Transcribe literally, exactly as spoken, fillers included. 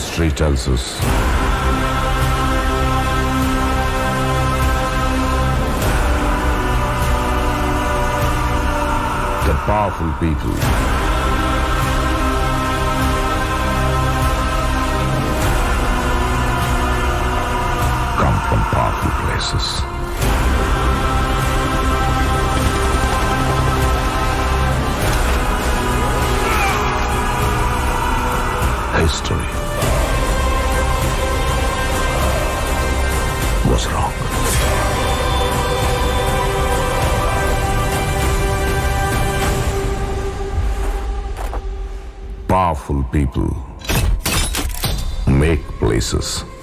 history tells us. The powerful people come from powerful places. History was wrong. Powerful people make places.